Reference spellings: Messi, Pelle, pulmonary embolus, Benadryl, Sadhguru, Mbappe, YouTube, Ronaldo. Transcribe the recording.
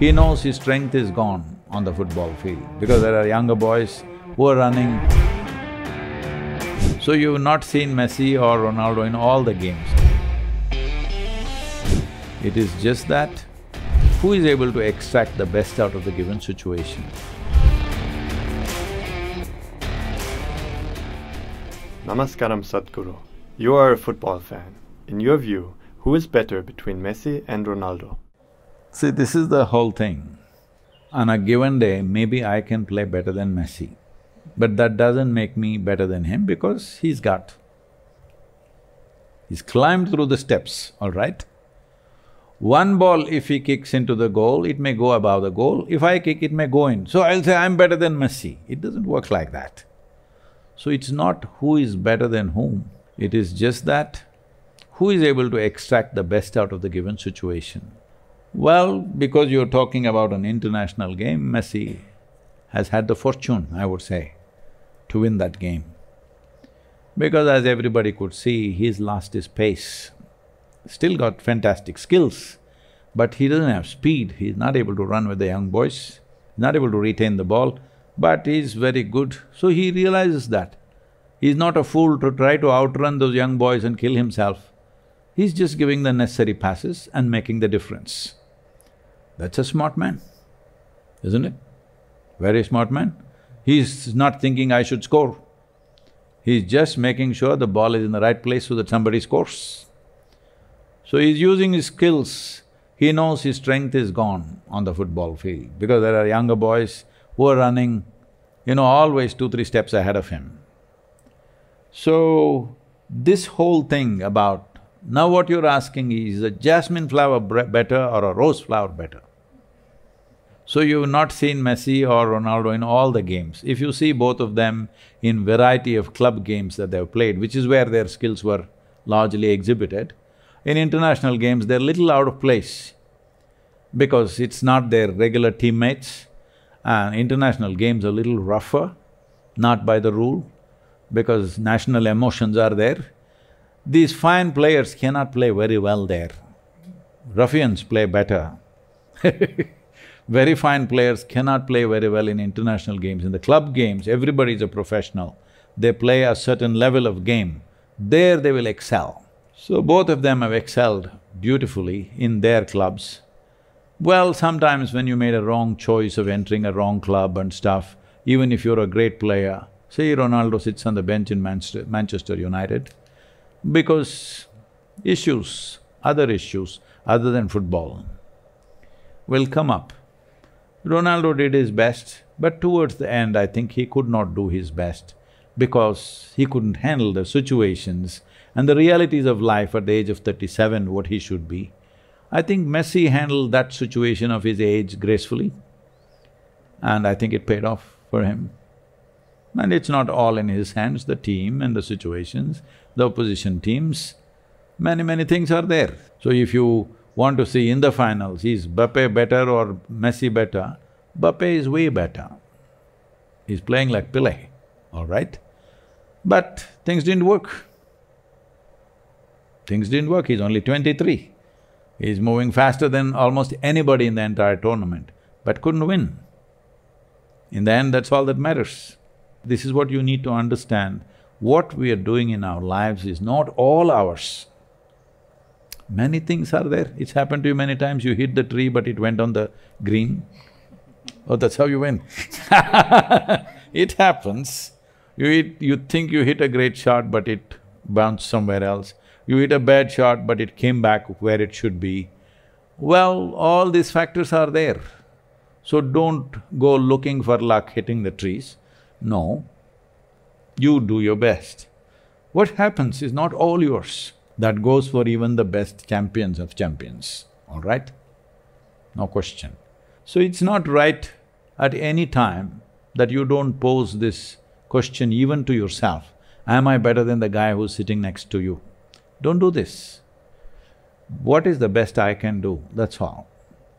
He knows his strength is gone on the football field because there are younger boys who are running. So you've not seen Messi or Ronaldo in all the games. It is just that who is able to extract the best out of the given situation. Namaskaram Sadhguru. You are a football fan. In your view, who is better between Messi and Ronaldo? See, this is the whole thing. On a given day, maybe I can play better than Messi, but that doesn't make me better than him because he's got… he's climbed through the steps, all right? One ball, if he kicks into the goal, it may go above the goal. If I kick, it may go in. So I'll say, I'm better than Messi. It doesn't work like that. So it's not who is better than whom, it is just that who is able to extract the best out of the given situation. Well, because you're talking about an international game, Messi has had the fortune, I would say, to win that game. Because as everybody could see, he's lost his pace. Still got fantastic skills, but he doesn't have speed, he's not able to run with the young boys, not able to retain the ball, but he's very good. So he realizes that. He's not a fool to try to outrun those young boys and kill himself. He's just giving the necessary passes and making the difference. That's a smart man, isn't it? Very smart man. He's not thinking I should score. He's just making sure the ball is in the right place so that somebody scores. So he's using his skills. He knows his strength is gone on the football field because there are younger boys who are running, you know, always 2-3 steps ahead of him. So this whole thing about… now what you're asking is a jasmine flower better or a rose flower better? So you've not seen Messi or Ronaldo in all the games. If you see both of them in variety of club games that they've played, which is where their skills were largely exhibited, in international games they're little out of place because it's not their regular teammates, and international games are little rougher, not by the rule, because national emotions are there. These fine players cannot play very well there. Ruffians play better. Very fine players cannot play very well in international games. In the club games, everybody is a professional. They play a certain level of game. There they will excel. So both of them have excelled beautifully in their clubs. Well, sometimes when you made a wrong choice of entering a wrong club and stuff, even if you're a great player, say Ronaldo sits on the bench in Manchester United, because issues other than football will come up. Ronaldo did his best, but towards the end I think he could not do his best because he couldn't handle the situations and the realities of life at the age of 37, what he should be. I think Messi handled that situation of his age gracefully, and I think it paid off for him. And it's not all in his hands, the team and the situations, the opposition teams, many things are there. So if you want to see in the finals, is Mbappe better or Messi better? Mbappe is way better. He's playing like Pelle, all right? But things didn't work. He's only 23. He's moving faster than almost anybody in the entire tournament, but couldn't win. In the end, that's all that matters. This is what you need to understand. What we are doing in our lives is not all ours. Many things are there. It's happened to you many times, you hit the tree but it went on the green. Oh, that's how you win. It happens. You think you hit a great shot but it bounced somewhere else. You hit a bad shot but it came back where it should be. Well, all these factors are there. So don't go looking for luck hitting the trees. No, you do your best. What happens is not all yours. That goes for even the best champions of champions, all right? No question. So it's not right at any time that you don't pose this question even to yourself. Am I better than the guy who's sitting next to you? Don't do this. What is the best I can do? That's all.